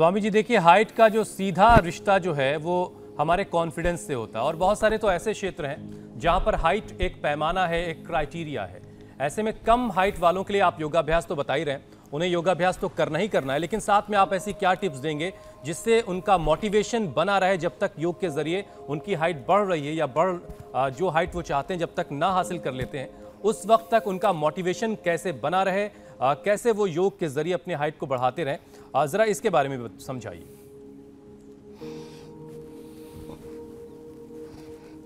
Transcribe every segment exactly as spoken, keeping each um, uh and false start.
स्वामी जी देखिए, हाइट का जो सीधा रिश्ता जो है वो हमारे कॉन्फिडेंस से होता है और बहुत सारे तो ऐसे क्षेत्र हैं जहाँ पर हाइट एक पैमाना है, एक क्राइटेरिया है। ऐसे में कम हाइट वालों के लिए आप योगाभ्यास तो बता ही रहे हैं, उन्हें योगाभ्यास तो करना ही करना है, लेकिन साथ में आप ऐसी क्या टिप्स देंगे जिससे उनका मोटिवेशन बना रहे जब तक योग के जरिए उनकी हाइट बढ़ रही है या बढ़ जो हाइट वो चाहते हैं जब तक ना हासिल कर लेते हैं उस वक्त तक उनका मोटिवेशन कैसे बना रहे, कैसे वो योग के जरिए अपने हाइट को बढ़ाते रहें, ज़रा इसके बारे में समझाइए।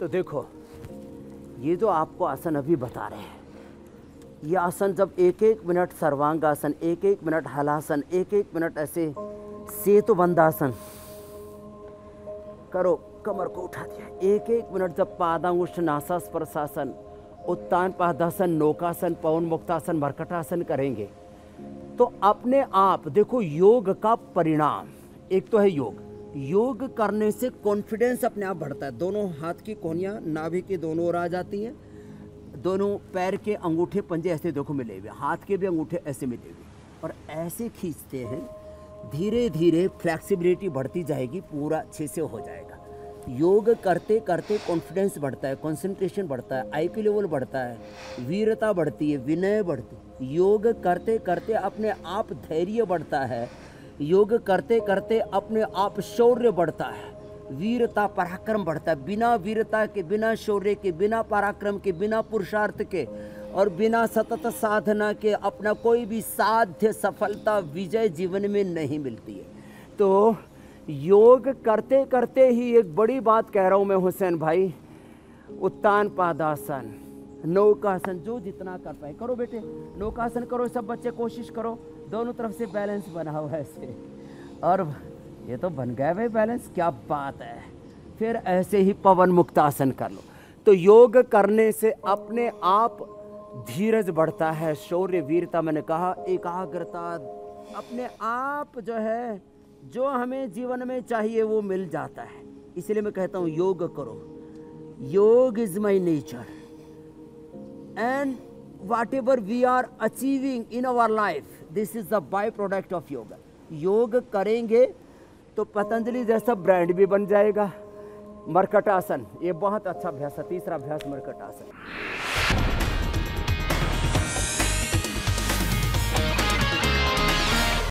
तो देखो, ये जो आपको आसन अभी बता रहे हैं, यह आसन जब एक एक मिनट सर्वांगासन, एक एक मिनट हलासन, एक एक मिनट ऐसे सेतु बंदासन करो, कमर को उठा दिया, एक एक मिनट जब पादांगुष्ठ नासा स्पर्शासन, उत्तान पादासन, नौकासन, पवन मुक्तासन, भरकटासन करेंगे तो अपने आप देखो योग का परिणाम। एक तो है योग, योग करने से कॉन्फिडेंस अपने आप बढ़ता है। दोनों हाथ की कोहनियाँ नाभि की दोनों ओर आ जाती हैं, दोनों पैर के अंगूठे पंजे ऐसे देखो मिले हुए, हाथ के भी अंगूठे ऐसे मिले हुए और ऐसे खींचते हैं, धीरे धीरे फ्लैक्सिबिलिटी बढ़ती जाएगी, पूरा अच्छे से हो जाएगा। योग करते करते कॉन्फिडेंस बढ़ता है, कंसंट्रेशन बढ़ता है, आईक्यू लेवल बढ़ता है, वीरता बढ़ती है, विनय बढ़ती है। योग करते करते अपने आप धैर्य बढ़ता है, योग करते करते अपने आप शौर्य बढ़ता है, वीरता पराक्रम बढ़ता है। बिना वीरता के, बिना शौर्य के, बिना पराक्रम के, बिना पुरुषार्थ के और बिना सतत साधना के अपना कोई भी साध्य सफलता विजय जीवन में नहीं मिलती है। तो योग करते करते ही एक बड़ी बात कह रहा हूँ मैं हुसैन भाई, उत्तान पादासन, नौकासन, जो जितना कर पाए करो बेटे, नौकासन करो, सब बच्चे कोशिश करो, दोनों तरफ से बैलेंस बनाओ ऐसे, और ये तो बन गया भाई बैलेंस, क्या बात है। फिर ऐसे ही पवन मुक्तासन कर लो। तो योग करने से अपने आप धीरज बढ़ता है, शौर्य वीरता, मैंने कहा एकाग्रता, अपने आप जो है जो हमें जीवन में चाहिए वो मिल जाता है। इसलिए मैं कहता हूँ योग करो, योग is my nature and whatever we are achieving in our life, this is the byproduct of yoga. योग करेंगे तो पतंजलि जैसा ब्रांड भी बन जाएगा। मरकटासन, ये बहुत अच्छा अभ्यास है, तीसरा अभ्यास मरकटासन।